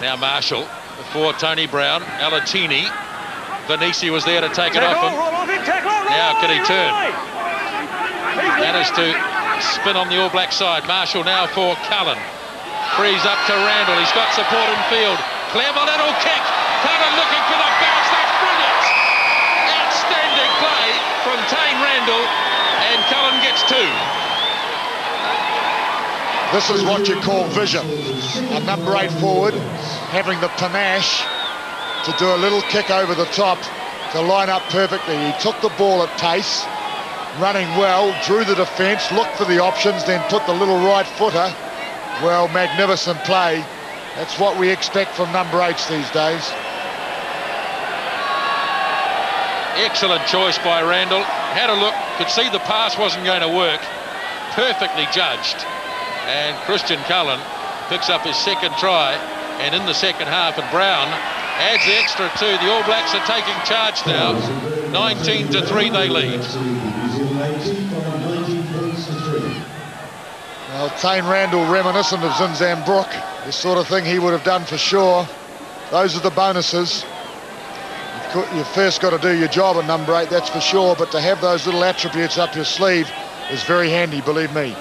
Now Marshall before Tony Brown. Alatini Venisi was there to take it off him. Now can he turn? Managed to spin on the All Black side. Marshall now for Cullen. Frees up to Randell. He's got support in field. Clever little kick. Cullen looking for the bounce. That's brilliant. Outstanding play from Taine Randell. And Cullen gets two. This is what you call vision. A number 8 forward having the panache to do a little kick over the top to line up perfectly. He took the ball at pace, running well, drew the defence, looked for the options, then put the little right footer. Well, magnificent play. That's what we expect from number 8s these days. Excellent choice by Randell. Had a look, could see the pass wasn't going to work. Perfectly judged. And Christian Cullen picks up his second try, and in the second half, and Brown adds the extra two. The All Blacks are taking charge now. 19-3 they lead. Well, Taine Randell reminiscent of Zinzan Brooke, the sort of thing he would have done for sure. Those are the bonuses. You've first got to do your job at number 8, that's for sure, but to have those little attributes up your sleeve is very handy, believe me.